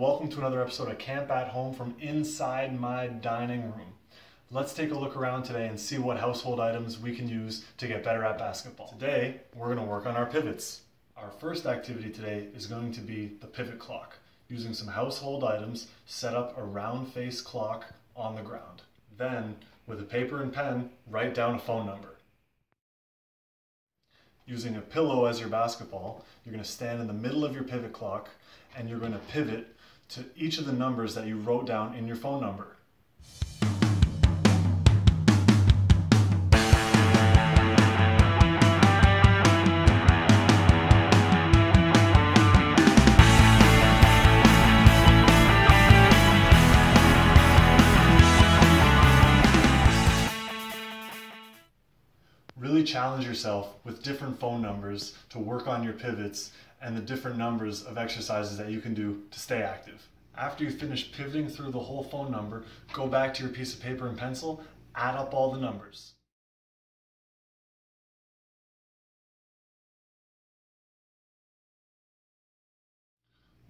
Welcome to another episode of Camp At Home from inside my dining room. Let's take a look around today and see what household items we can use to get better at basketball. Today, we're going to work on our pivots. Our first activity today is going to be the pivot clock. Using some household items, set up a round face clock on the ground. Then, with a paper and pen, write down a phone number. Using a pillow as your basketball, you're going to stand in the middle of your pivot clock and you're going to pivot to each of the numbers that you wrote down in your phone number. Really challenge yourself with different phone numbers to work on your pivots and the different numbers of exercises that you can do to stay active. After you finish pivoting through the whole phone number, go back to your piece of paper and pencil, add up all the numbers.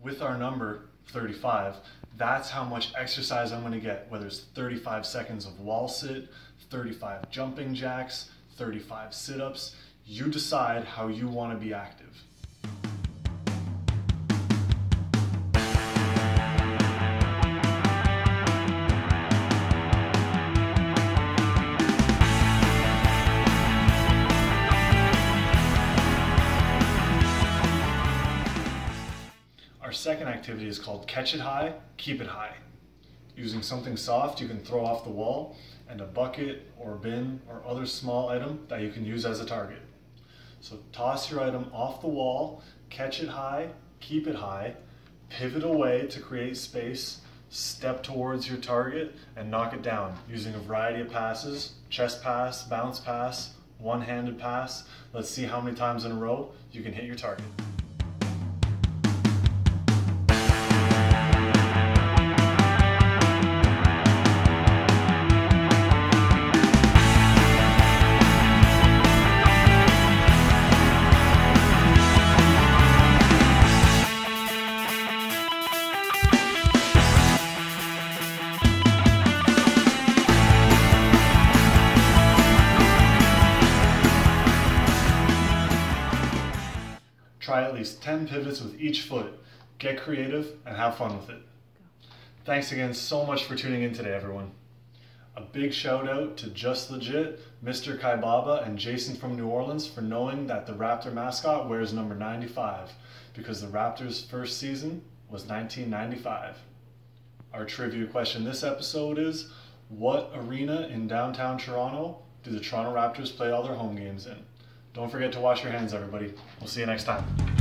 With our number 35, that's how much exercise I'm going to get, whether it's 35 seconds of wall sit, 35 jumping jacks, 35 sit-ups. You decide how you want to be active. Our second activity is called Catch It High, Keep It High. Using something soft you can throw off the wall and a bucket or bin or other small item that you can use as a target. So toss your item off the wall, catch it high, keep it high, pivot away to create space, step towards your target and knock it down using a variety of passes, chest pass, bounce pass, one-handed pass. Let's see how many times in a row you can hit your target. Try at least 10 pivots with each foot. Get creative and have fun with it. Thanks again so much for tuning in today, everyone. A big shout out to Just Legit, Mr. Kaibaba, and Jason from New Orleans for knowing that the Raptor mascot wears number 95 because the Raptors' first season was 1995. Our trivia question this episode is, what arena in downtown Toronto do the Toronto Raptors play all their home games in? Don't forget to wash your hands, everybody. We'll see you next time.